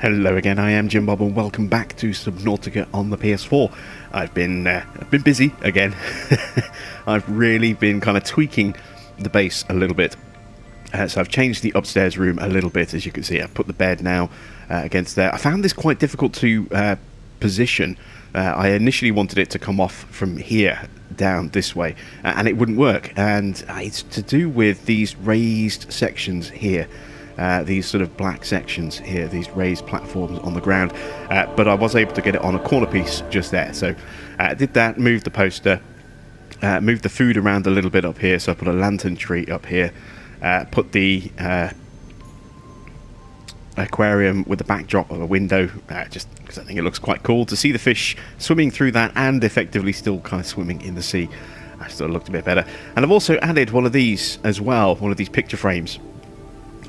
Hello again, I am Jim Bob and welcome back to Subnautica on the PS4. I've been busy again. I've really been kind of tweaking the base a little bit. So I've changed the upstairs room a little bit, as you can see. I've put the bed now against there. I found this quite difficult to position. I initially wanted it to come off from here down this way, and it wouldn't work. And it's to do with these raised sections here. These sort of black sections here, these raised platforms on the ground, but I was able to get it on a corner piece just there. So I did that, moved the poster, moved the food around a little bit up here, so I put a lantern tree up here, put the aquarium with the backdrop of a window, just because I think it looks quite cool to see the fish swimming through that and effectively still kind of swimming in the sea. I just thought it looked a bit better. And I've also added one of these as well, one of these picture frames.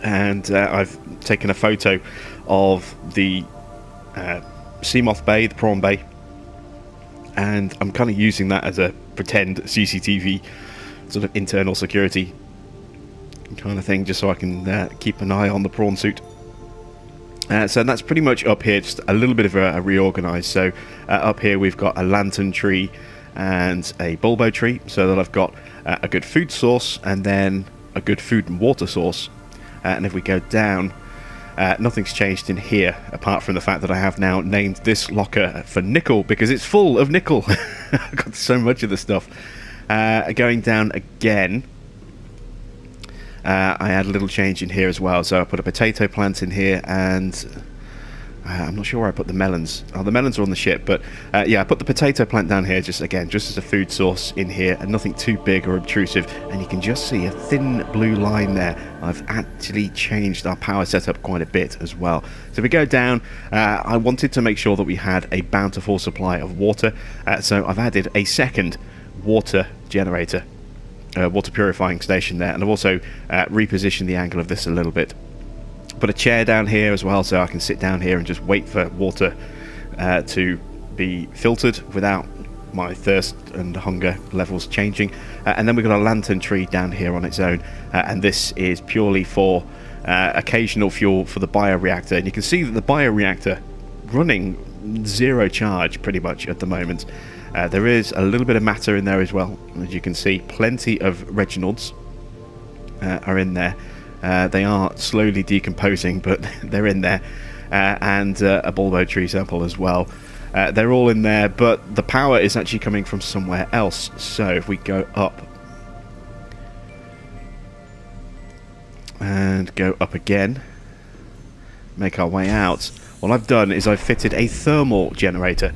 And I've taken a photo of the Seamoth Bay, the Prawn Bay, and I'm kind of using that as a pretend CCTV, sort of internal security kind of thing, just so I can keep an eye on the prawn suit. So that's pretty much up here, just a little bit of a reorganise. So up here we've got a lantern tree and a bulbo tree, so that I've got a good food source and then a good food and water source. And if we go down, nothing's changed in here, apart from the fact that I have now named this locker for nickel, because it's full of nickel. I've got so much of the stuff. Going down again, I had a little change in here as well. So I put a potato plant in here, and I'm not sure where I put the melons. Oh, the melons are on the ship, but yeah, I put the potato plant down here, just again, just as a food source in here, and nothing too big or obtrusive. And you can just see a thin blue line there. I've actually changed our power setup quite a bit as well. So we go down. I wanted to make sure that we had a bountiful supply of water, so I've added a second water generator, water purifying station there, and I've also repositioned the angle of this a little bit. Put a chair down here as well, so I can sit down here and just wait for water to be filtered without my thirst and hunger levels changing. And then we've got a lantern tree down here on its own, and this is purely for occasional fuel for the bioreactor. And you can see that the bioreactor running zero charge pretty much at the moment. There is a little bit of matter in there as well, as you can see. Plenty of Reginalds are in there. They are slowly decomposing, but they're in there, and a bulbo tree sample as well. They're all in there, but the power is actually coming from somewhere else. So if we go up and go up again, make our way out, what I've done is I've fitted a thermal generator.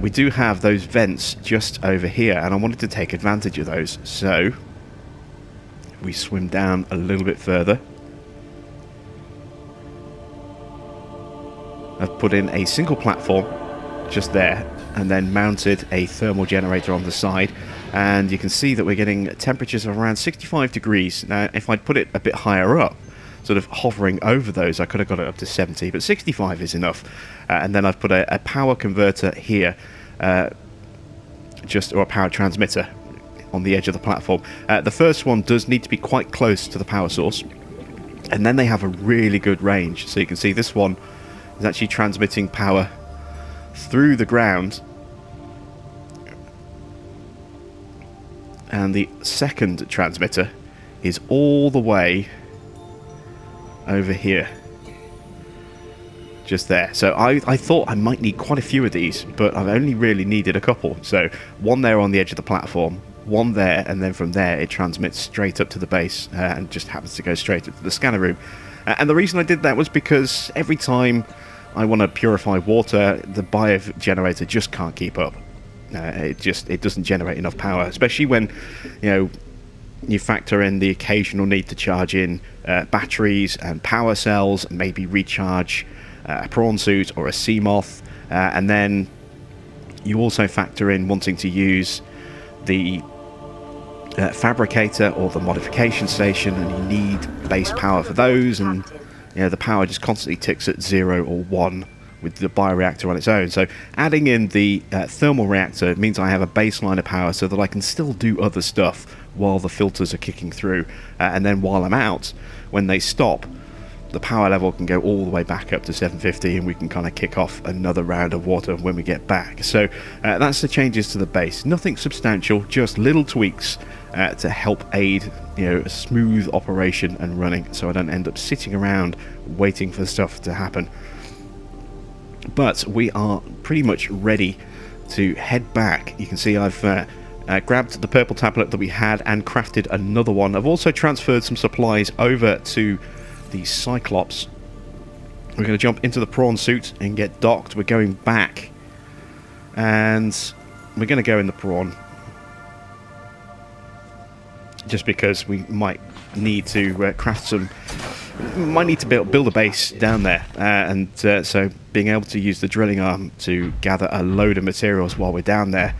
We do have those vents just over here, and I wanted to take advantage of those. So we swim down a little bit further. I've put in a single platform just there, and then mounted a thermal generator on the side, and you can see that we're getting temperatures of around 65 degrees. Now if I'd put it a bit higher up, sort of hovering over those, I could have got it up to 70, but 65 is enough. And then I've put a power converter here, or a power transmitter on the edge of the platform. The first one does need to be quite close to the power source, and then they have a really good range. So you can see this one is actually transmitting power through the ground, and the second transmitter is all the way over here just there. So I thought I might need quite a few of these, but I've only really needed a couple. So one there on the edge of the platform, one there, and then from there it transmits straight up to the base, and just happens to go straight up to the scanner room. And the reason I did that was because every time I want to purify water, the bio generator just can't keep up. It doesn't generate enough power, especially when, you know, you factor in the occasional need to charge in batteries and power cells, maybe recharge a prawn suit or a sea moth, and then you also factor in wanting to use the fabricator or the modification station, and you need base power for those, and you know the power just constantly ticks at 0 or 1 with the bioreactor on its own. So adding in the thermal reactor means I have a baseline of power so that I can still do other stuff while the filters are kicking through, and then while I'm out, when they stop, the power level can go all the way back up to 750, and we can kind of kick off another round of water when we get back. So that's the changes to the base. Nothing substantial, just little tweaks to help aid, a smooth operation and running, so I don't end up sitting around waiting for stuff to happen. But we are pretty much ready to head back. You can see I've grabbed the purple tablet that we had and crafted another one. I've also transferred some supplies over to the Cyclops. We're going to jump into the prawn suit and get docked. We're going back, and we're going to go in the prawn just because we might need to craft some. Might need to build a base down there, and so being able to use the drilling arm to gather a load of materials while we're down there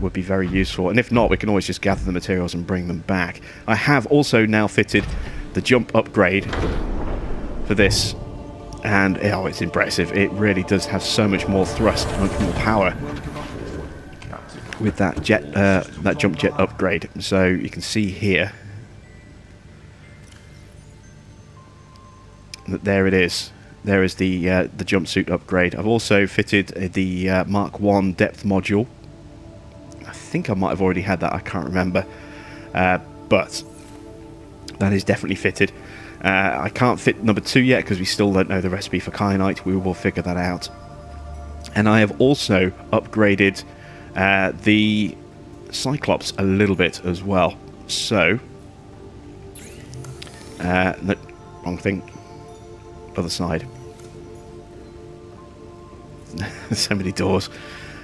would be very useful. And if not, we can always just gather the materials and bring them back. I have also now fitted the jump upgrade for this, and oh, it's impressive. It really does have so much more thrust, much more power with that jet, that jump jet upgrade. So you can see here. There it is. There is the jumpsuit upgrade. I've also fitted the Mark 1 depth module. I think I might have already had that. I can't remember. But that is definitely fitted. I can't fit number 2 yet because we still don't know the recipe for kyanite. We will figure that out. And I have also upgraded the Cyclops a little bit as well. So... no, wrong thing. Other side. So many doors.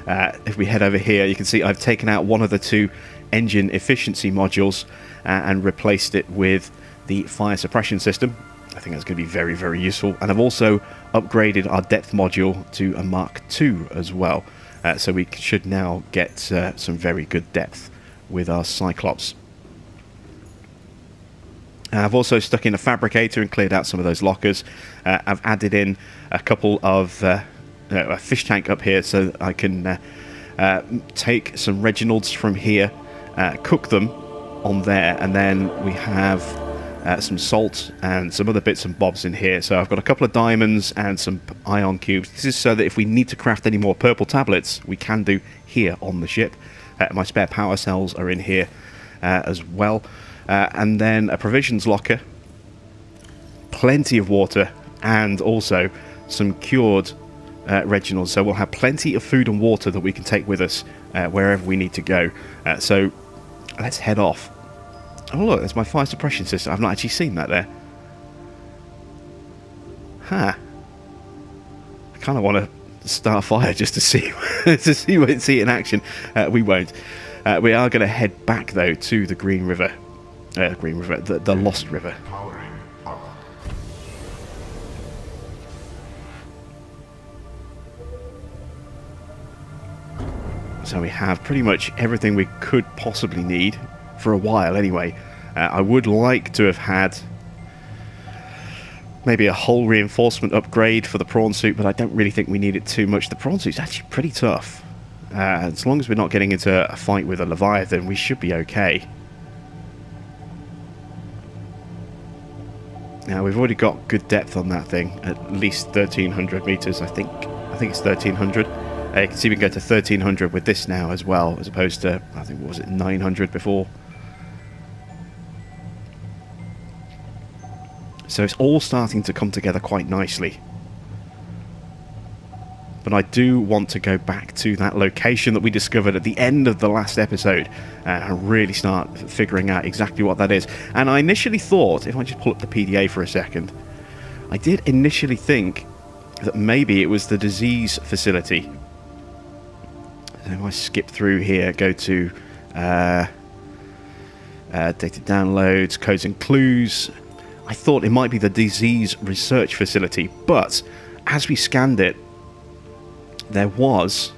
If we head over here, you can see I've taken out one of the 2 engine efficiency modules and replaced it with the fire suppression system. I think that's going to be very, very useful. And I've also upgraded our depth module to a Mark II as well. So we should now get some very good depth with our Cyclops. I've also stuck in a fabricator and cleared out some of those lockers. I've added in a couple of a fish tank up here so that I can take some Reginalds from here, cook them on there, and then we have some salt and some other bits and bobs in here. So I've got a couple of diamonds and some ion cubes. This is so that if we need to craft any more purple tablets, we can do here on the ship. My spare power cells are in here as well. And then a provisions locker, plenty of water, and also some cured Reginalds. So we'll have plenty of food and water that we can take with us wherever we need to go. So let's head off. Oh look, there's my fire suppression system. I've not actually seen that there. Huh. I kind of want to start a fire just to see see it in action. We won't. We are going to head back though to the Green River. The Lost River. So we have pretty much everything we could possibly need for a while anyway. I would like to have had maybe a hull reinforcement upgrade for the prawn suit, but I don't really think we need it too much. The prawn suit's actually pretty tough. As long as we're not getting into a fight with a Leviathan, we should be okay. Now we've already got good depth on that thing, at least 1,300 meters. I think it's 1,300. You can see we can go to 1,300 with this now as well, as opposed to I think what was it 900 before. So it's all starting to come together quite nicely. But I do want to go back to that location that we discovered at the end of the last episode and really start figuring out exactly what that is. And I initially thought, if I just pull up the PDA for a second, I did initially think that maybe it was the disease facility. So if I skip through here, go to data downloads, codes and clues, I thought it might be the disease research facility, but as we scanned it, there was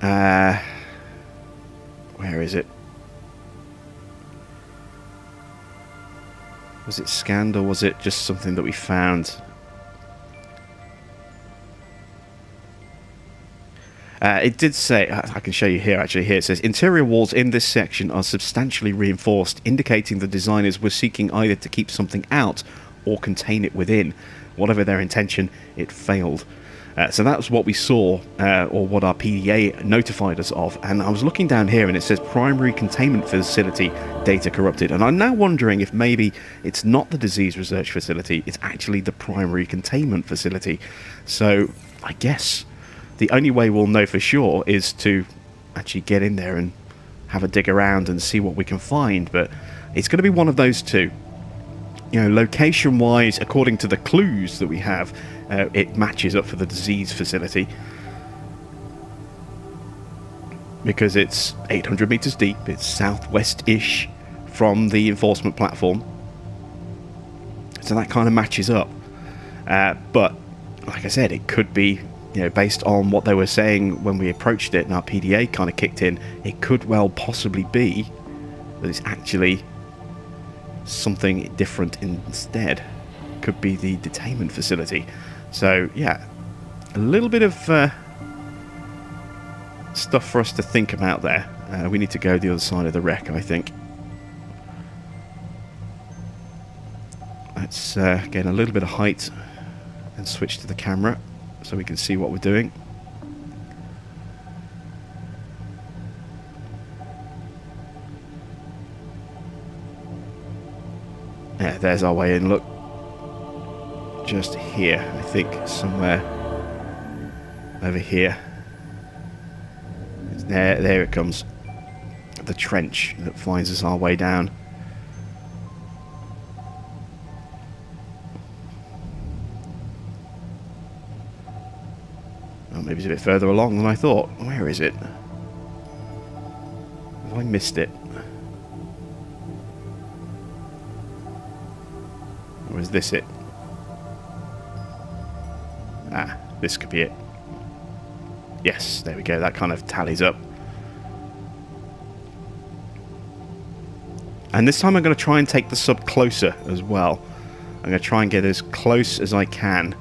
where is it? Was it scanned or was it just something that we found? It did say, I can show you here actually, here it says, interior walls in this section are substantially reinforced, indicating the designers were seeking either to keep something out or contain it within. Whatever their intention, it failed. So that's what we saw, or what our PDA notified us of. And I was looking down here and it says primary containment facility data corrupted. And I'm now wondering if maybe it's not the disease research facility, it's actually the primary containment facility. So I guess the only way we'll know for sure is to actually get in there and have a dig around and see what we can find. But it's going to be one of those two. You know, location-wise, according to the clues that we have, it matches up for the disease facility. Because it's 800 meters deep, it's southwest-ish from the enforcement platform. So that kind of matches up. But, like I said, it could be, you know, based on what they were saying when we approached it and our PDA kind of kicked in, it could well possibly be that it's actually something different instead. Could be the detainment facility. So yeah, a little bit of stuff for us to think about there. We need to go the other side of the wreck, I think. Let's gain a little bit of height and switch to the camera so we can see what we're doing. Yeah, there's our way in, look. Just here, I think, somewhere over here. There it comes. The trench that finds us our way down. Oh, maybe it's a bit further along than I thought. Where is it? Have I missed it? Or is this it? Ah, this could be it. Yes, there we go. That kind of tallies up. And this time I'm going to try and take the sub closer as well. I'm going to try and get as close as I can.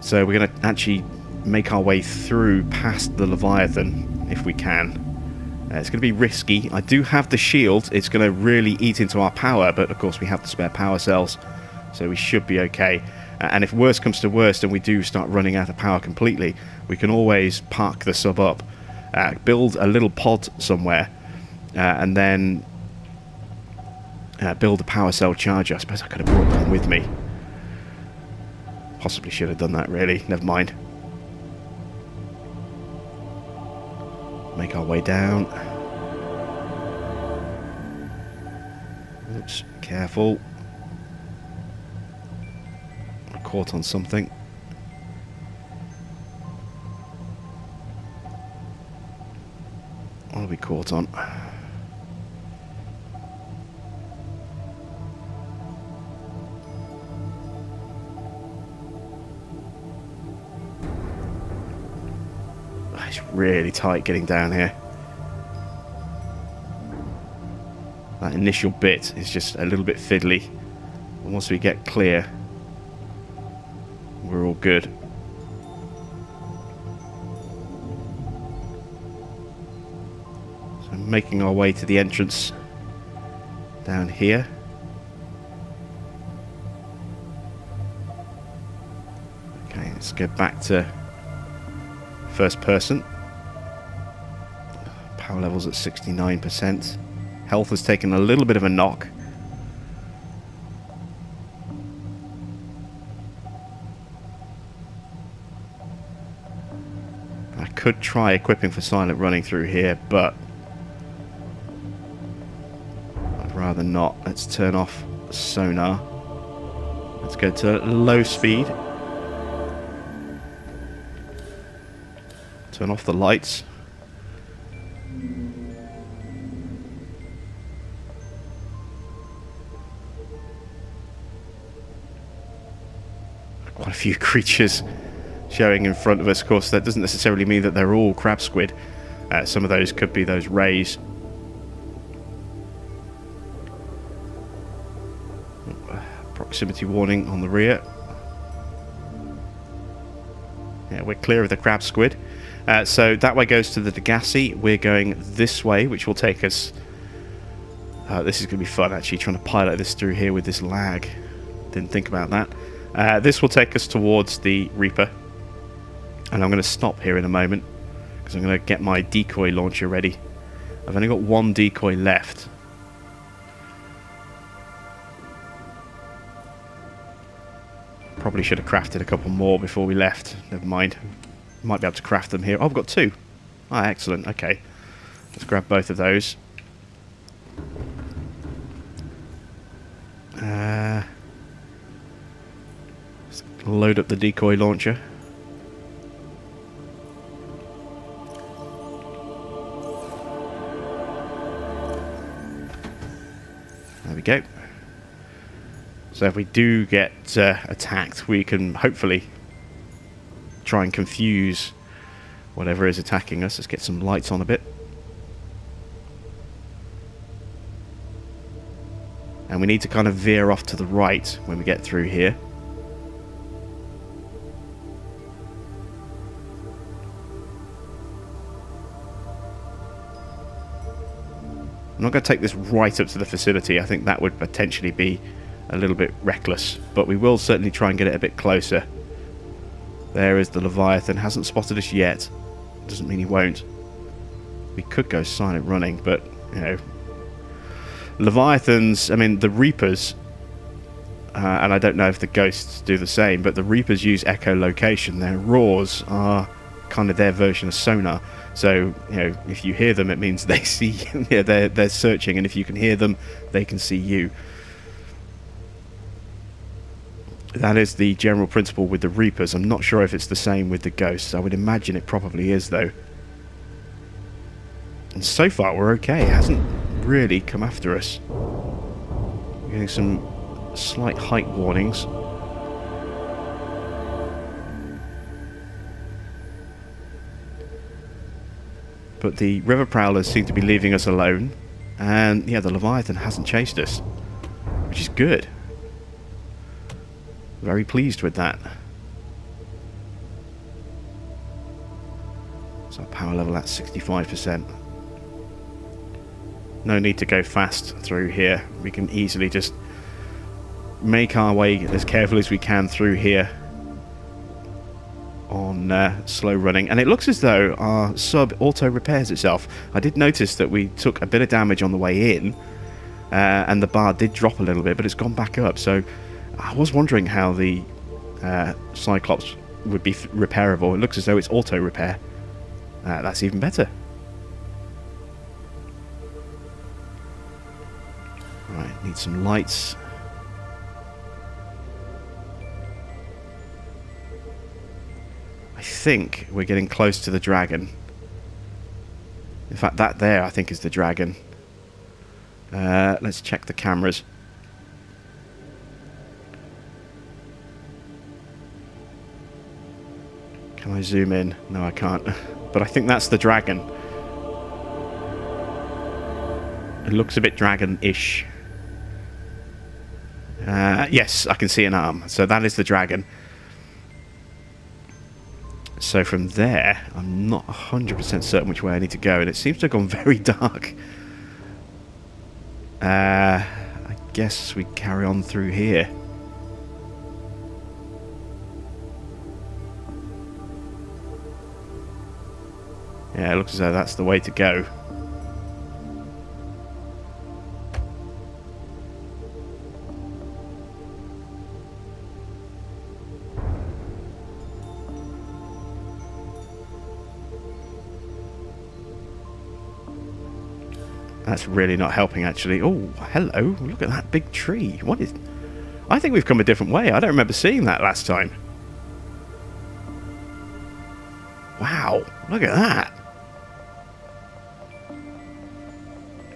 So we're going to actually make our way through past the Leviathan if we can. It's going to be risky. I do have the shield. It's going to really eat into our power, but of course we have the spare power cells, so we should be okay. And if worse comes to worst and we do start running out of power completely, we can always park the sub up, build a little pod somewhere, and then build a power cell charger. I suppose I could have brought one with me. Possibly should have done that, really. Never mind. Make our way down. Oops, careful. I caught on something. What are we caught on? It's really tight getting down here. That initial bit is just a little bit fiddly. Once we get clear, we're all good. So I'm making our way to the entrance down here. Okay, let's go back to first person. Power levels at 69%. Health has taken a little bit of a knock. I could try equipping for silent running through here, but I'd rather not. Let's turn off sonar. Let's go to low speed. Turn off the lights. Quite a few creatures showing in front of us. Of course, that doesn't necessarily mean that they're all crab squid. Some of those could be those rays. Proximity warning on the rear. Yeah, we're clear of the crab squid. So that way goes to the Degassi. We're going this way, which will take us... this is going to be fun, actually, trying to pilot this through here with this lag. Didn't think about that. This will take us towards the Reaper. And I'm going to stop here in a moment, because I'm going to get my decoy launcher ready. I've only got one decoy left. Probably should have crafted a couple more before we left. Never mind. Might be able to craft them here. Oh, I've got two. Ah, excellent. Okay. Let's grab both of those. Let's load up the decoy launcher. There we go. So if we do get attacked, we can hopefully try and confuse whatever is attacking us. Let's get some lights on a bit. And we need to kind of veer off to the right when we get through here. I'm not going to take this right up to the facility. I think that would potentially be a little bit reckless, but we will certainly try and get it a bit closer. There is the Leviathan. Hasn't spotted us yet. Doesn't mean he won't. We could go silent running, but, you know, Leviathans, I mean, the Reapers, and I don't know if the Ghosts do the same, but the Reapers use echolocation. Their roars are kind of their version of sonar. So, you know, if you hear them, it means they see you. Yeah, they're searching, and if you can hear them, they can see you. That is the general principle with the Reapers. I'm not sure if it's the same with the Ghosts. I would imagine it probably is, though. And so far, we're okay. It hasn't really come after us. We're getting some slight height warnings. But the River Prowlers seem to be leaving us alone. And, yeah, the Leviathan hasn't chased us, which is good. Very pleased with that. So our power level at 65%. No need to go fast through here. We can easily just make our way as careful as we can through here on slow running. And it looks as though our sub auto repairs itself. I did notice that we took a bit of damage on the way in, and the bar did drop a little bit, but it's gone back up. So I was wondering how the Cyclops would be repairable. It looks as though it's auto-repair. That's even better. Right, need some lights. I think we're getting close to the dragon. In fact, that there, I think, is the dragon. Let's check the cameras. Can I zoom in? No, I can't. But I think that's the dragon. It looks a bit dragon-ish. Yes, I can see an arm. So that is the dragon. So from there, I'm not 100% certain which way I need to go. And it seems to have gone very dark. I guess we carry on through here. Yeah, it looks as though that's the way to go. That's really not helping, actually. Oh, hello. Look at that big tree. What is... I think we've come a different way. I don't remember seeing that last time. Wow. Look at that.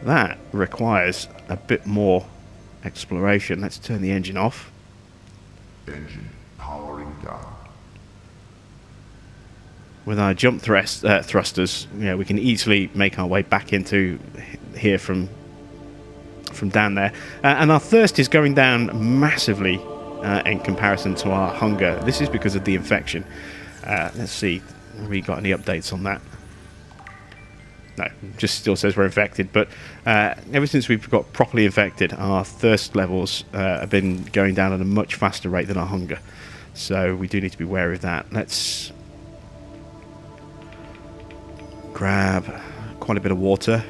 That requires a bit more exploration. Let's turn the engine off. Engine powering down. With our jump thrusters, yeah, we can easily make our way back into here from down there. And our thirst is going down massively in comparison to our hunger. This is because of the infection. Let's see, have we got any updates on that? No, just still says we're infected, but ever since we've got properly infected, our thirst levels have been going down at a much faster rate than our hunger. So we do need to be wary of that. Let's grab quite a bit of water.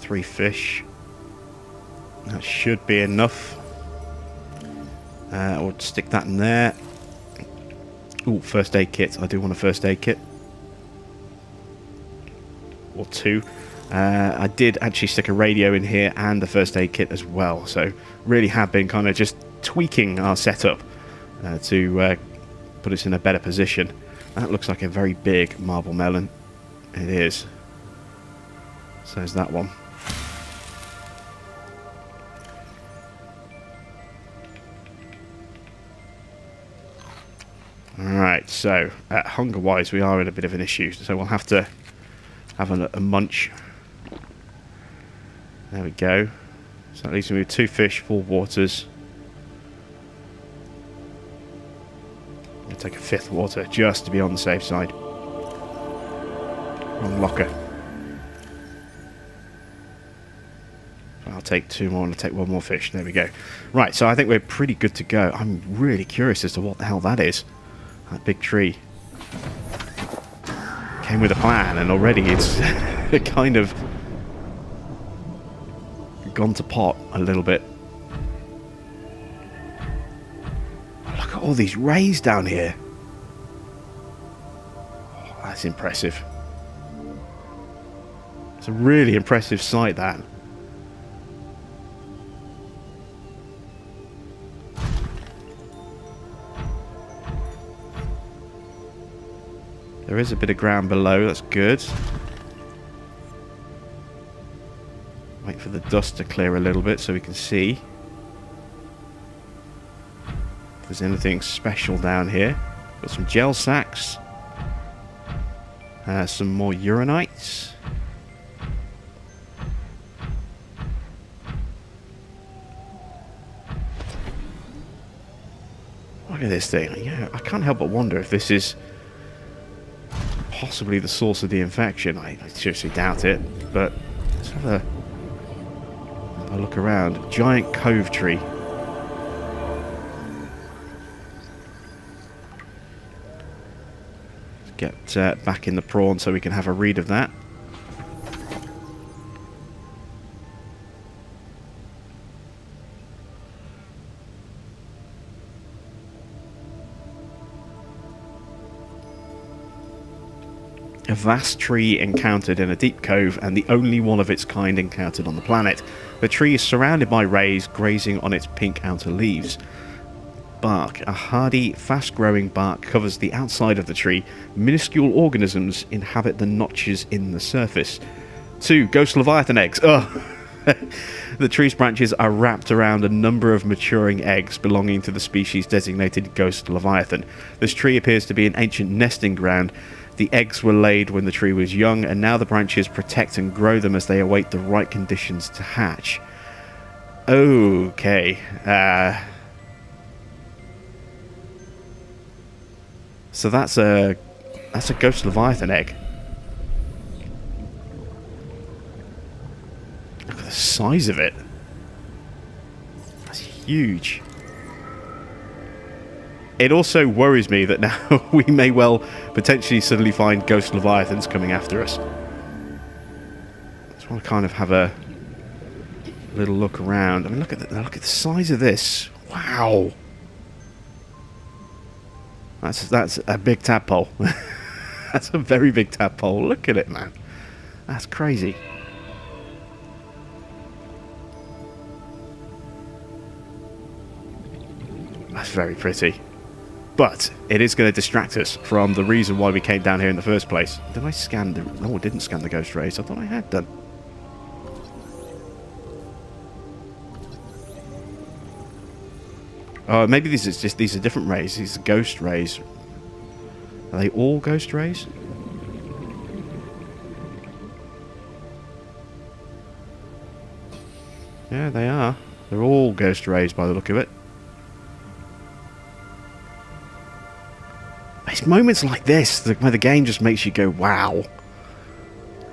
3 fish. That should be enough. We'll stick that in there. Ooh, first aid kit. I do want a first aid kit. Or 2. I did actually stick a radio in here and a first aid kit as well, so really have been kind of just tweaking our setup to put us in a better position. That looks like a very big marble melon. It is. So is that one. Alright, so hunger-wise we are in a bit of an issue, so we'll have to have a munch. There we go. So that leaves me with 2 fish, 4 waters. I'm going to take a 5th water just to be on the safe side. Wrong locker. I'll take 2 more and I'll take 1 more fish. There we go. Right, so I think we're pretty good to go. I'm really curious as to what the hell that is. That big tree. Came with a plan, and already it's kind of gone to pot a little bit. Look at all these rays down here. Oh, that's impressive. It's a really impressive sight, that. There is a bit of ground below, that's good. Wait for the dust to clear a little bit so we can see if there's anything special down here. Got some gel sacks, some more uranites. Look at this thing. Yeah, I can't help but wonder if this is possibly the source of the infection. I seriously doubt it, but let's have a look around. Giant cove tree. Let's get back in the prawn so we can have a read of that. A vast tree encountered in a deep cove and the only one of its kind encountered on the planet. The tree is surrounded by rays grazing on its pink outer leaves. Bark. A hardy, fast-growing bark covers the outside of the tree. Minuscule organisms inhabit the notches in the surface. 2 Ghost Leviathan eggs. Ugh! The tree's branches are wrapped around a number of maturing eggs belonging to the species designated Ghost Leviathan. This tree appears to be an ancient nesting ground. The eggs were laid when the tree was young, and now the branches protect and grow them as they await the right conditions to hatch. Okay. So that's a Ghost Leviathan egg. Look at the size of it. That's huge. It also worries me that now we may well potentially suddenly find Ghost Leviathans coming after us. I just want to kind of have a little look around. I mean, look at the size of this. Wow, that's a big tadpole. That's a very big tadpole. Look at it, man. That's crazy. That's very pretty. But it is going to distract us from the reason why we came down here in the first place. Did I scan the... No, I didn't scan the ghost rays. I thought I had done. Oh, maybe these are different rays. These are ghost rays. Are they all ghost rays? Yeah, they are. They're all ghost rays by the look of it. it's moments like this where the game just makes you go, wow.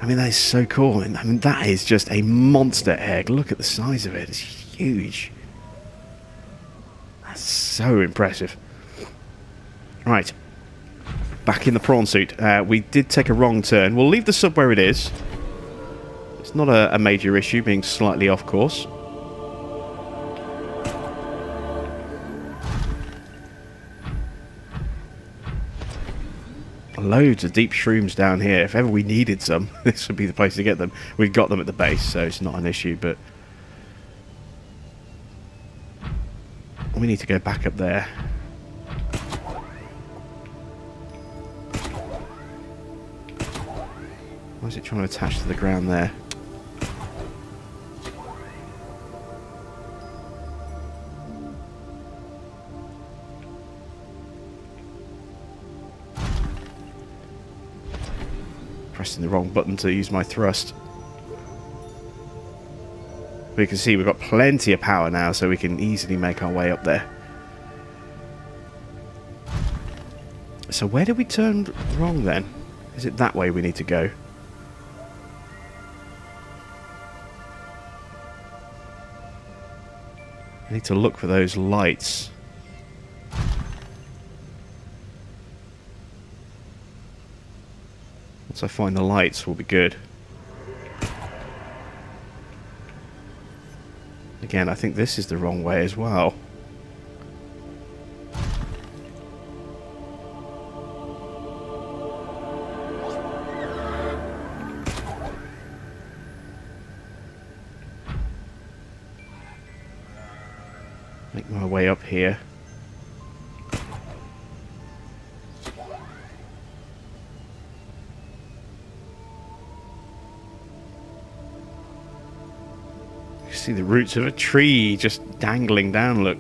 I mean, that is so cool. And I mean, that is just a monster egg. Look at the size of it. It's huge. That's so impressive. Right. Back in the prawn suit. We did take a wrong turn. We'll leave the sub where it is. It's not a major issue being slightly off course. Loads of deep shrooms down here. If ever we needed some, this would be the place to get them. We've got them at the base, so it's not an issue, but we need to go back up there. Why is it trying to attach to the ground there? Pressing the wrong button to use my thrust. We can see we've got plenty of power now, so we can easily make our way up there. So where did we turn wrong then? Is it that way we need to go? I need to look for those lights. Once I find the lights, we'll be good. Again, I think this is the wrong way as well. Make my way up here. See the roots of a tree just dangling down, look.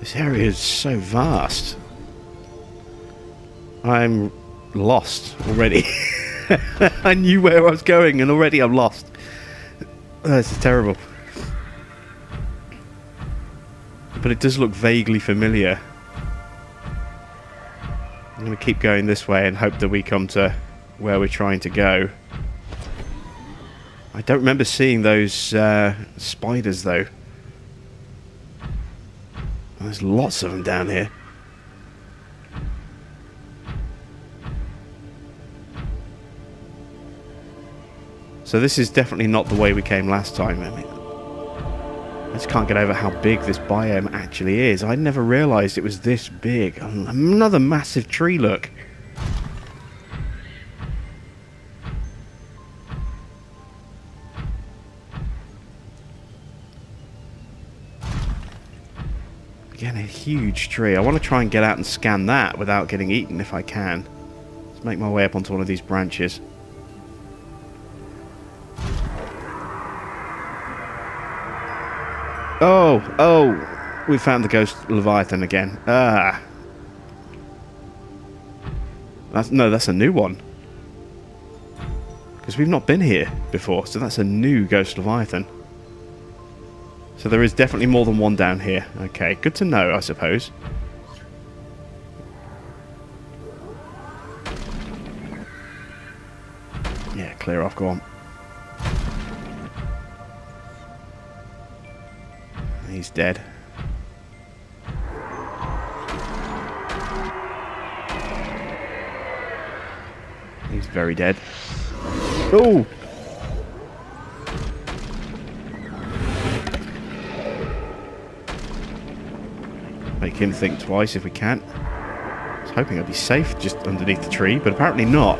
This area is so vast. I'm lost already. I knew where I was going and already I'm lost. Oh, this is terrible. But it does look vaguely familiar. I'm going to keep going this way and hope that we come to where we're trying to go. I don't remember seeing those spiders, though. There's lots of them down here. So this is definitely not the way we came last time. I mean, I just can't get over how big this biome actually is. I never realised it was this big. Another massive tree, look. Again, a huge tree. I want to try and get out and scan that without getting eaten if I can. Let's make my way up onto one of these branches. Oh, oh, we found the Ghost Leviathan again. Ah. That's a new one. Because we've not been here before, so that's a new Ghost Leviathan. So there is definitely more than one down here. Okay, good to know, I suppose. Yeah, clear off, go on. He's dead. He's very dead. Oh! Make him think twice if we can. I was hoping I'd be safe just underneath the tree, but apparently not.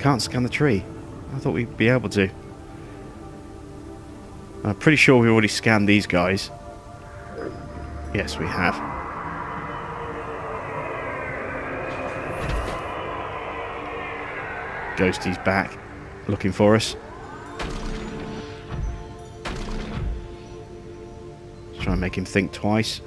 Can't scan the tree. I thought we'd be able to. I'm pretty sure we already scanned these guys. Yes, we have. Ghosty's back, looking for us. Let's try and make him think twice.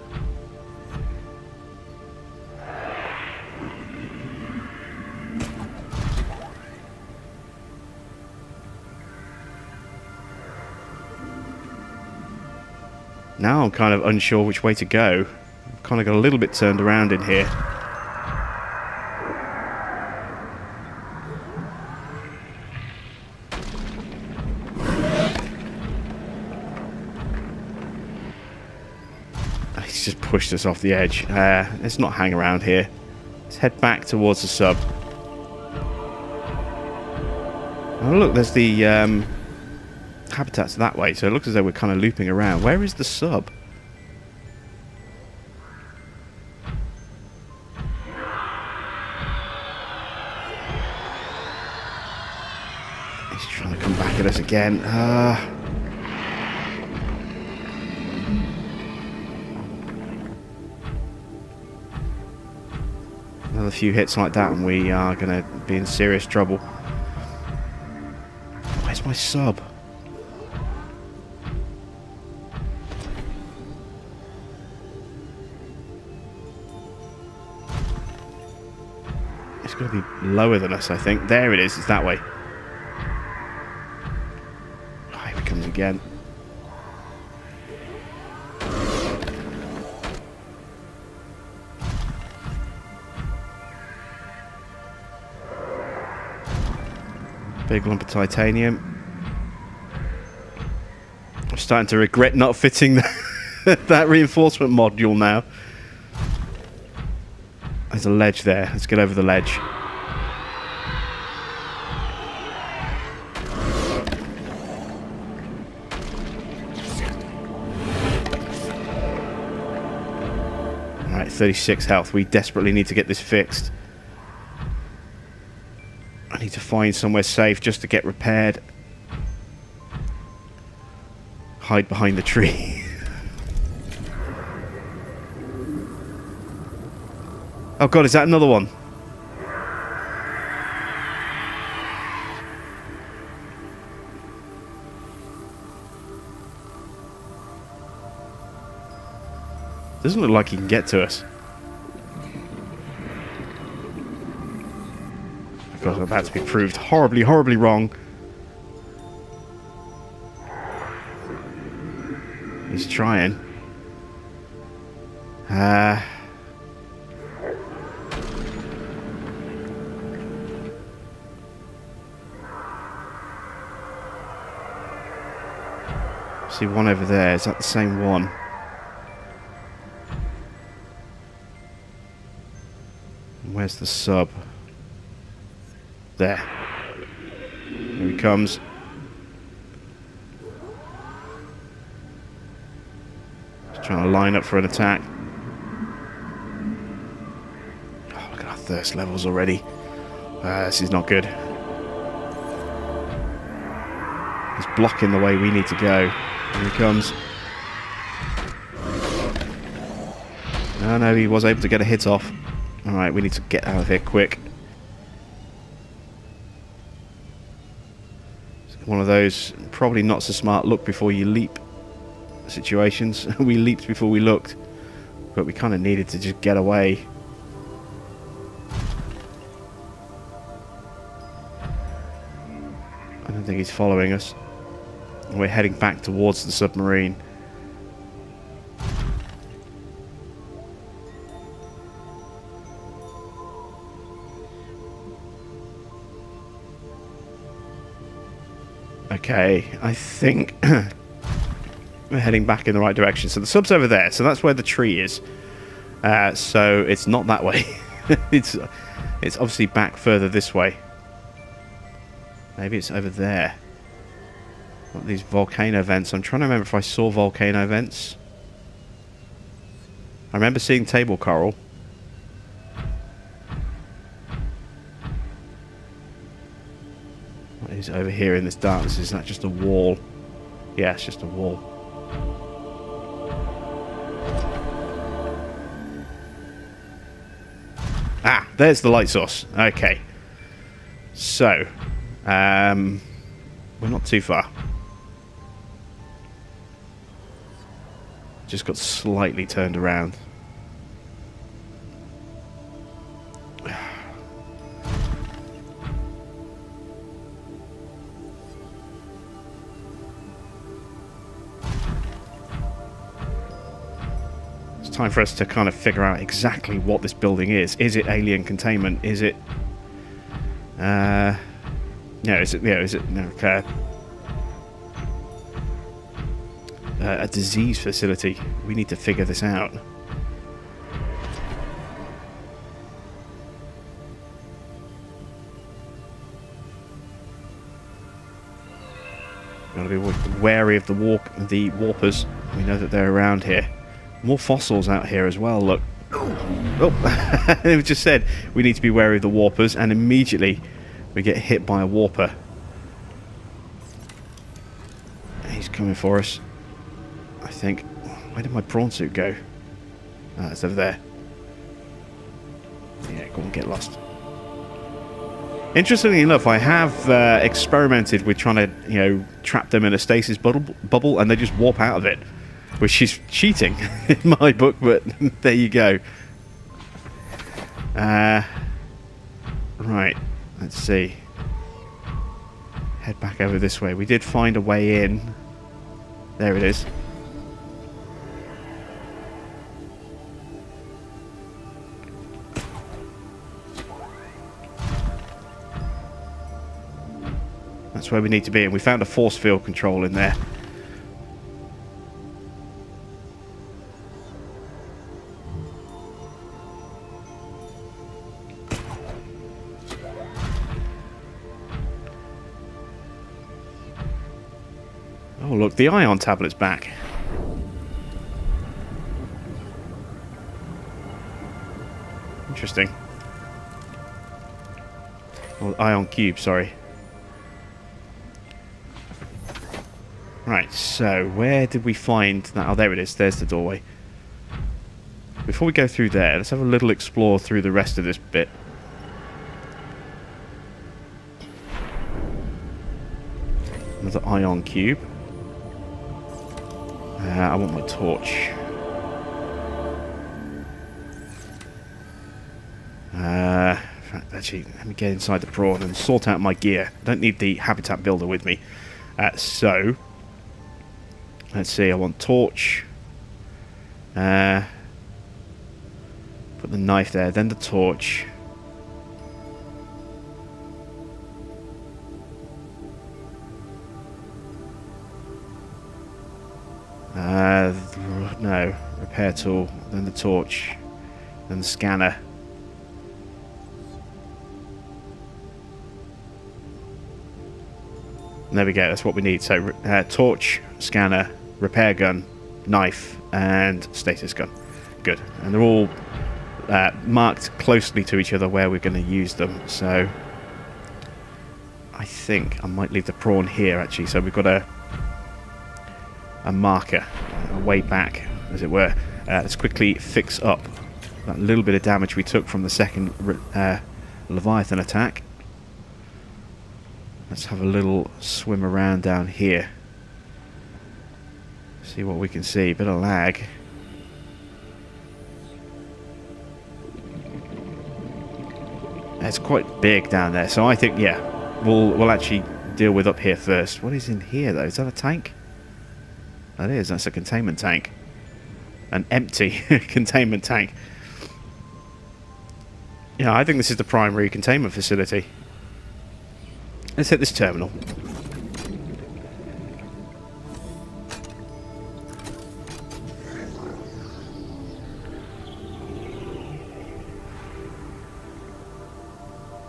Now I'm kind of unsure which way to go. I've kind of got a little bit turned around in here. He's just pushed us off the edge. Let's not hang around here. Let's head back towards the sub. Oh look, there's the... habitats that way, so it looks as though we're kind of looping around. Where is the sub? He's trying to come back at us again. Another few hits like that and we are going to be in serious trouble. Where's my sub? Be lower than us, I think. There it is. It's that way. Oh, here it comes again. Big lump of titanium. I'm starting to regret not fitting that reinforcement module now. There's a ledge there. Let's get over the ledge. Alright, 36 health. We desperately need to get this fixed. I need to find somewhere safe just to get repaired. Hide behind the tree. Oh god, is that another one? Doesn't look like he can get to us. Of course, I'm about to be proved horribly, horribly wrong. He's trying. See one over there. Is that the same one? And where's the sub? There. Here he comes. Just trying to line up for an attack. Oh, look at our thirst levels already. This is not good. He's blocking the way we need to go. Here he comes. Oh no, he was able to get a hit off. Alright, we need to get out of here quick. It's one of those probably not so smart look before you leap situations. We leaped before we looked. But we kind of needed to just get away. I don't think he's following us. We're heading back towards the submarine. Okay, I think we're heading back in the right direction. So the sub's over there, so that's where the tree is. So it's not that way. It's obviously back further this way. Maybe it's over there. What are these volcano vents? I'm trying to remember if I saw volcano vents. I remember seeing table coral. What is over here in this darkness? Is that just a wall? Yeah, it's just a wall. Ah, there's the light source. Okay. So, we're not too far. Just got slightly turned around. It's time for us to kind of figure out exactly what this building is. Is it alien containment? Is it... no, is it... Yeah, is it... No, okay. A disease facility. We need to figure this out. Gotta be wary of the warpers. We know that they're around here. More fossils out here as well. Look. Oh, it just said we need to be wary of the warpers, and immediately we get hit by a warper. He's coming for us. I think. Where did my prawn suit go? Ah, it's over there. Yeah, go on, get lost. Interestingly enough, I have experimented with trying to, you know, trap them in a stasis bubble, and they just warp out of it, which is cheating in my book. But there you go. Right. Let's see. Head back over this way. We did find a way in. There it is. That's where we need to be, and we found a force field control in there. Oh look, the ion tablet's back. Interesting. Oh, ion cube, sorry. Right, so where did we find that? Oh, there it is. There's the doorway. Before we go through there, let's have a little explore through the rest of this bit. Another ion cube. I want my torch. Actually, let me get inside the prawn and sort out my gear. I don't need the habitat builder with me. So... Let's see, I want torch. Put the knife there, then the torch. No, repair tool, then the torch, then the scanner. There we go, that's what we need. So, torch, scanner... Repair gun, knife, and status gun. Good. And they're all marked closely to each other where we're going to use them. So I think I might leave the prawn here, actually. So we've got a marker, a way back, as it were. Let's quickly fix up that little bit of damage we took from the second Leviathan attack. Let's have a little swim around down here. See what we can see. Bit of lag. It's quite big down there, so I think, yeah, we'll actually deal with up here first. What is in here though? Is that a tank? That is. That's a containment tank. An empty containment tank. Yeah, I think this is the primary containment facility. Let's hit this terminal.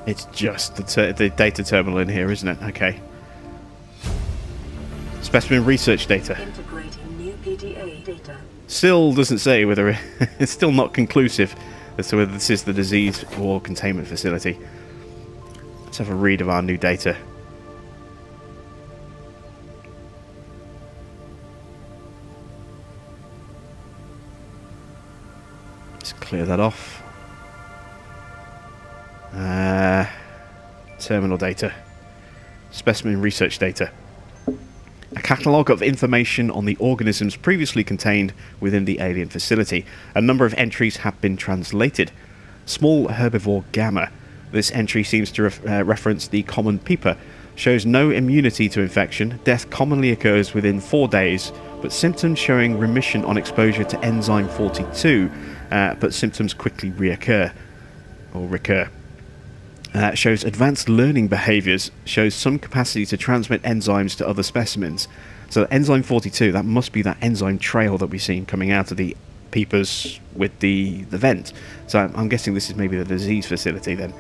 It's just the data terminal in here, isn't it? Okay. Specimen research data. Integrating new PDA data. Still doesn't say whether it's still not conclusive as to whether this is the disease or containment facility. Let's have a read of our new data. Let's clear that off. Terminal data. Specimen research data. A catalogue of information on the organisms previously contained within the alien facility. A number of entries have been translated. Small herbivore gamma. This entry seems to reference the common piper. Shows no immunity to infection. Death commonly occurs within 4 days, but symptoms showing remission on exposure to Enzyme 42, but symptoms quickly reoccur. Or recur. Shows advanced learning behaviours, shows some capacity to transmit enzymes to other specimens. So Enzyme 42, that must be that enzyme trail that we've seen coming out of the peepers with the vent. So I'm guessing this is maybe the disease facility then.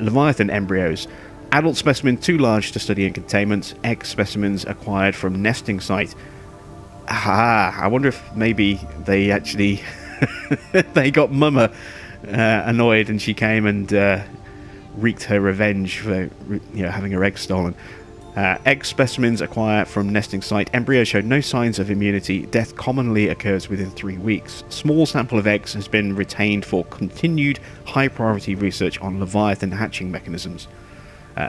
Leviathan embryos. Adult specimen too large to study in containment. Egg specimens acquired from nesting site. Ah, I wonder if maybe they actually... they got Mama annoyed and she came and... wreaked her revenge for having her egg stolen. Egg specimens acquired from nesting site. Embryo showed no signs of immunity. Death commonly occurs within 3 weeks. Small sample of eggs has been retained for continued high priority research on Leviathan hatching mechanisms.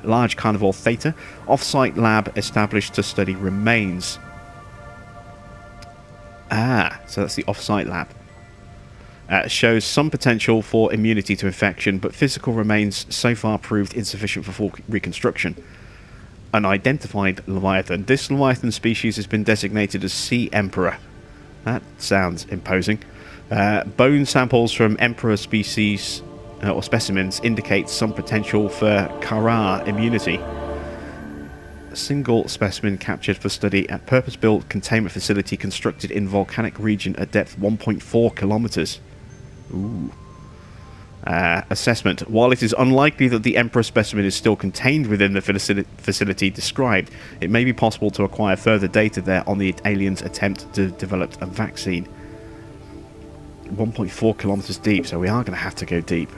Large carnivore theta. Off-site lab established to study remains. Ah, so that's the off-site lab. Shows some potential for immunity to infection, but physical remains so far proved insufficient for full reconstruction. Unidentified Leviathan. This Leviathan species has been designated as Sea Emperor. That sounds imposing. Bone samples from Emperor species or specimens indicate some potential for Kharaa immunity. A single specimen captured for study at purpose-built containment facility constructed in volcanic region at depth 1.4 kilometers. Ooh. Assessment. While it is unlikely that the Emperor specimen is still contained within the facility described, it may be possible to acquire further data there on the alien's attempt to develop a vaccine. 1.4 kilometers deep, so we are going to have to go deep.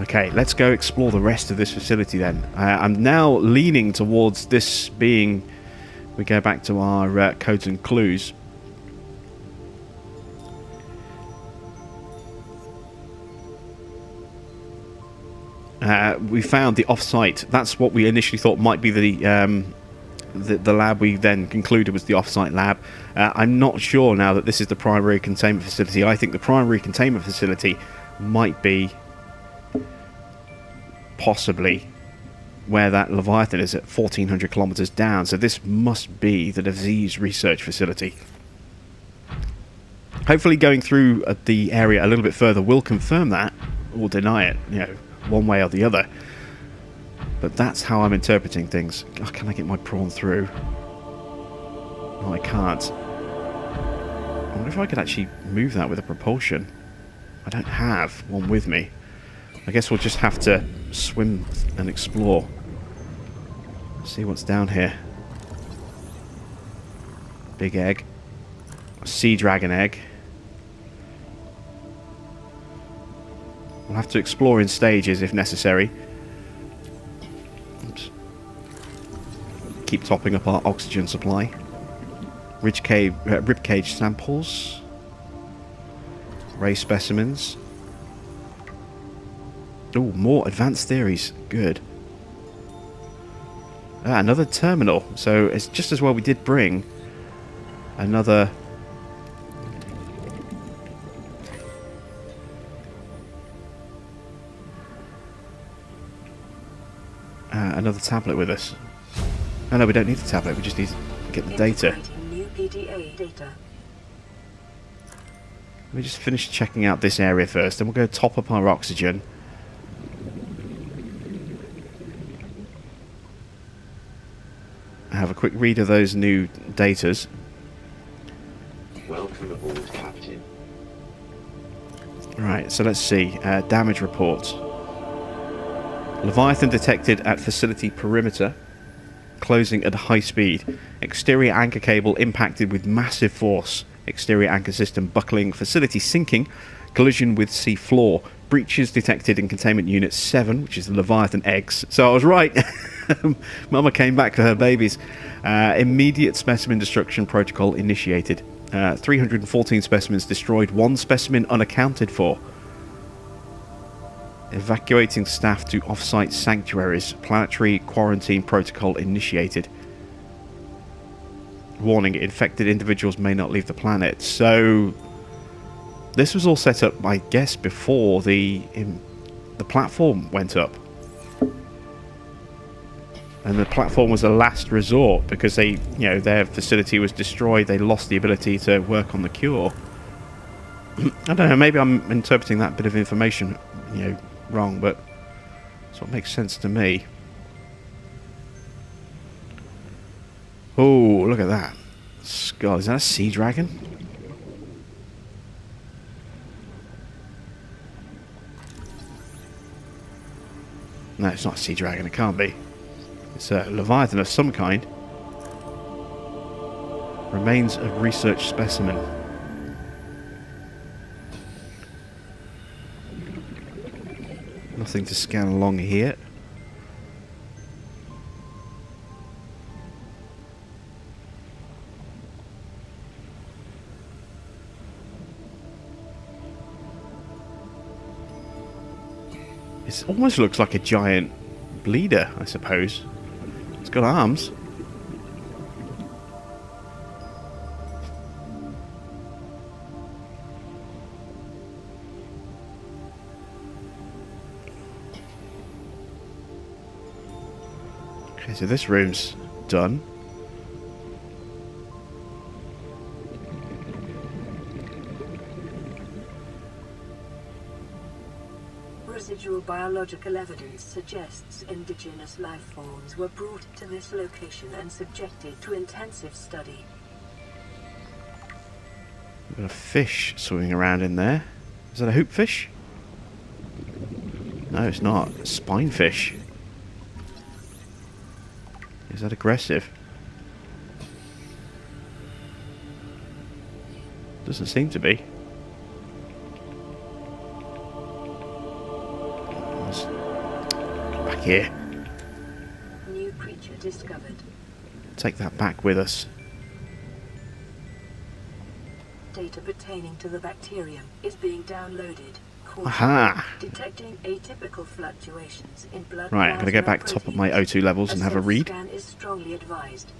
Okay, let's go explore the rest of this facility then. I'm now leaning towards this being... We go back to our codes and clues. We found the off-site. That's what we initially thought might be the lab we then concluded was the off-site lab. I'm not sure now that this is the primary containment facility. I think the primary containment facility might be possibly where that Leviathan is at 1,400 kilometers down. So this must be the disease research facility. Hopefully going through the area a little bit further will confirm that or deny it, you know, one way or the other. But that's how I'm interpreting things. Oh, can I get my prawn through? No, I can't. I wonder if I could actually move that with a propulsion. I don't have one with me. I guess we'll just have to swim and explore. See what's down here. Big egg. A sea dragon egg. We'll have to explore in stages if necessary. Oops. Keep topping up our oxygen supply. Ribcage samples. Ray specimens. Oh, more advanced theories. Good. Ah, another terminal. So it's just as well we did bring another... another tablet with us. Oh, no, we don't need the tablet. We just need to get the data. Let me just finish checking out this area first. Then we'll go top up our oxygen. Have a quick read of those new datas. Welcome aboard, Captain. Right, so let's see. Damage report. Leviathan detected at facility perimeter. Closing at high speed. Exterior anchor cable impacted with massive force. Exterior anchor system buckling. Facility sinking. Collision with sea floor. Breaches detected in containment unit 7, which is the Leviathan eggs. So I was right. Mama came back for her babies. Immediate specimen destruction protocol initiated. 314 specimens destroyed, 1 specimen unaccounted for. Evacuating staff to off-site sanctuaries. Planetary quarantine protocol initiated. Warning, infected individuals may not leave the planet. So this was all set up, I guess, before the platform went up. And the platform was a last resort because they, you know, their facility was destroyed. They lost the ability to work on the cure. I don't know, maybe I'm interpreting that bit of information, you know, wrong, but that's what makes sense to me. Oh, look at that. God, is that a sea dragon? No, it's not a sea dragon, it can't be. It's a Leviathan of some kind. Remains of research specimen. Nothing to scan along here. It almost looks like a giant bleeder, I suppose. It's got arms. Okay, so this room's done. Residual biological evidence suggests indigenous life forms were brought to this location and subjected to intensive study. Got a fish swimming around in there. Is that a hoopfish? No, it's not. It's a spinefish. Is that aggressive? Doesn't seem to be. Back here. New creature discovered. Take that back with us. Data pertaining to the bacterium is being downloaded. Aha! Detecting atypical fluctuations in blood. Right, I'm going to go back top of my O2 levels and have a read. Is strongly advised.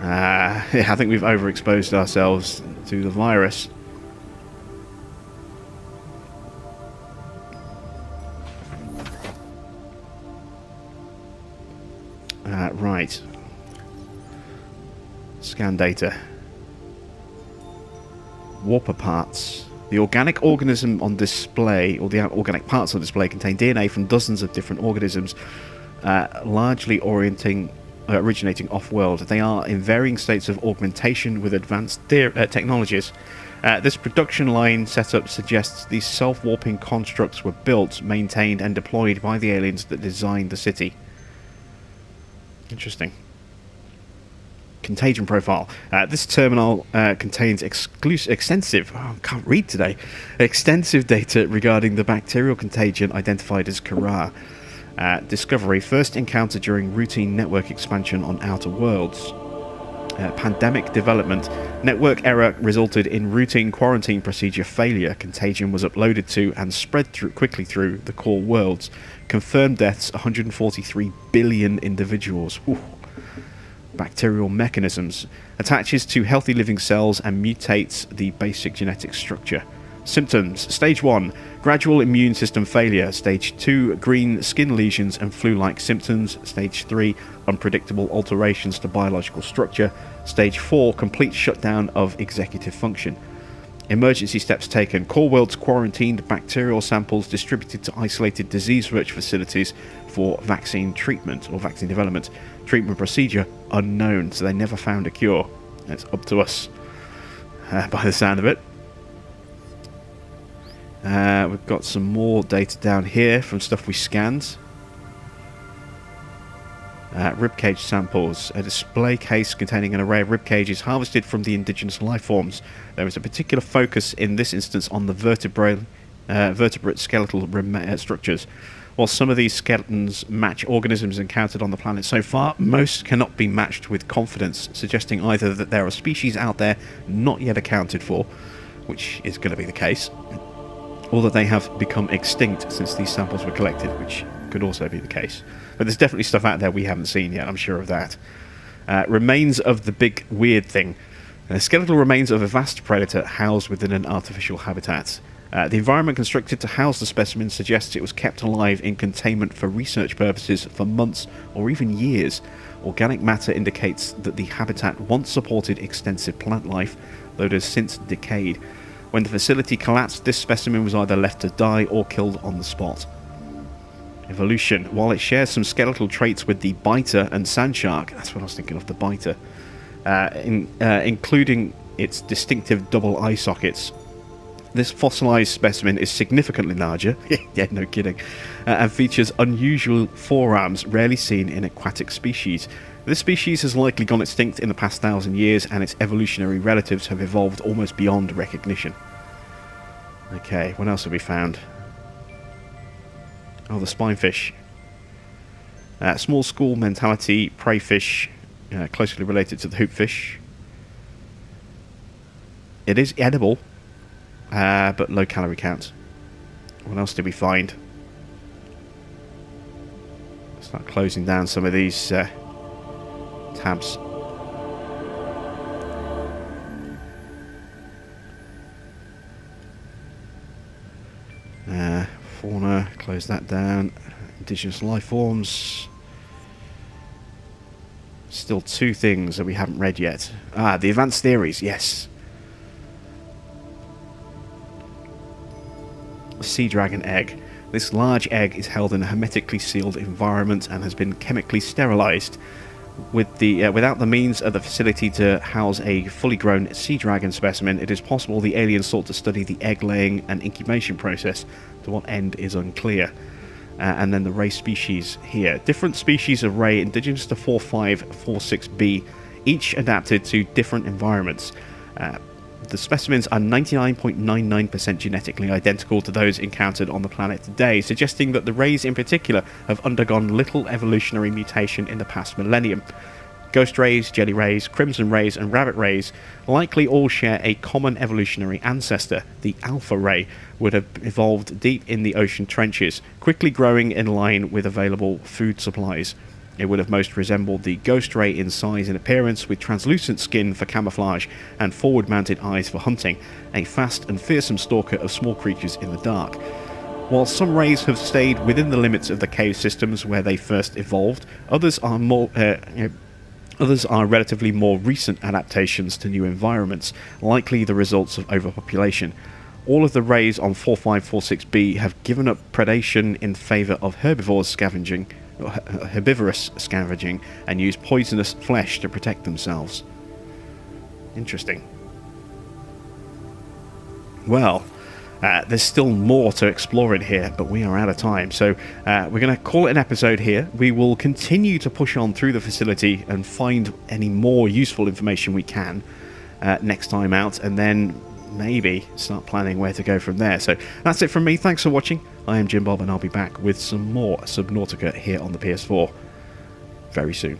I think we've overexposed ourselves to the virus. Right. Scan data. Warper parts. The organic organism on display, or the organic parts on display, contain DNA from dozens of different organisms, largely originating off-world. They are in varying states of augmentation with advanced technologies. This production line setup suggests these self-warping constructs were built, maintained, and deployed by the aliens that designed the city. Interesting. Contagion profile. This terminal contains extensive data regarding the bacterial contagion identified as Kharaa. Discovery, first encountered during routine network expansion on Outer Worlds. Pandemic development. Network error resulted in routine quarantine procedure failure. Contagion was uploaded to and spread quickly through the core worlds. Confirmed deaths, 143 billion individuals. Ooh. Bacterial mechanisms. Attaches to healthy living cells and mutates the basic genetic structure. Symptoms. Stage 1, gradual immune system failure. Stage 2, green skin lesions and flu-like symptoms. Stage 3, unpredictable alterations to biological structure. Stage 4, complete shutdown of executive function. Emergency steps taken. Core worlds quarantined, bacterial samples distributed to isolated disease-rich facilities for vaccine treatment or vaccine development. Treatment procedure unknown, so they never found a cure. It's up to us, by the sound of it. We've got some more data down here from stuff we scanned. Ribcage samples. A display case containing an array of rib cages harvested from the indigenous lifeforms. There is a particular focus in this instance on the vertebrate skeletal structures. While some of these skeletons match organisms encountered on the planet so far, most cannot be matched with confidence, suggesting either that there are species out there not yet accounted for, which is going to be the case, or that they have become extinct since these samples were collected, which could also be the case. But there's definitely stuff out there we haven't seen yet, I'm sure of that. Remains of the big weird thing. Skeletal remains of a vast predator housed within an artificial habitat. The environment constructed to house the specimen suggests it was kept alive in containment for research purposes for months or even years. Organic matter indicates that the habitat once supported extensive plant life, though it has since decayed. When the facility collapsed, this specimen was either left to die or killed on the spot. Evolution. While it shares some skeletal traits with the biter and sand shark, that's what I was thinking of, the biter, including its distinctive double eye sockets. This fossilized specimen is significantly larger, yeah, no kidding, and features unusual forearms rarely seen in aquatic species. This species has likely gone extinct in the past 1,000 years, and its evolutionary relatives have evolved almost beyond recognition. Okay, what else have we found? Oh, the spinefish. Small school mentality, prey fish, closely related to the hoopfish. It is edible, but low calorie count. What else did we find? Start closing down some of these tabs. Fauna, close that down. Indigenous life forms. Still two things that we haven't read yet. Ah, the advanced theories, yes. Sea dragon egg. This large egg is held in a hermetically sealed environment and has been chemically sterilized. With the without the means of the facility to house a fully grown sea dragon specimen, it is possible the aliens sought to study the egg-laying and incubation process. To what end is unclear. And then the ray species here. Different species of ray indigenous to 4546B, each adapted to different environments. The specimens are 99.99% genetically identical to those encountered on the planet today, suggesting that the rays in particular have undergone little evolutionary mutation in the past millennium. Ghost rays, jelly rays, crimson rays and rabbit rays likely all share a common evolutionary ancestor. The alpha ray would have evolved deep in the ocean trenches, quickly growing in line with available food supplies. It would have most resembled the ghost ray in size and appearance, with translucent skin for camouflage and forward-mounted eyes for hunting, a fast and fearsome stalker of small creatures in the dark. While some rays have stayed within the limits of the cave systems where they first evolved, others are relatively more recent adaptations to new environments, likely the results of overpopulation. All of the rays on 4546B have given up predation in favour of herbivorous scavenging and use poisonous flesh to protect themselves. Interesting. Well, there's still more to explore in here, but we are out of time, so we're going to call it an episode here. We will continue to push on through the facility and find any more useful information we can next time out, and then maybe start planning where to go from there. So that's it from me. Thanks for watching. I am Jim Bob, and I'll be back with some more Subnautica here on the PS4 very soon.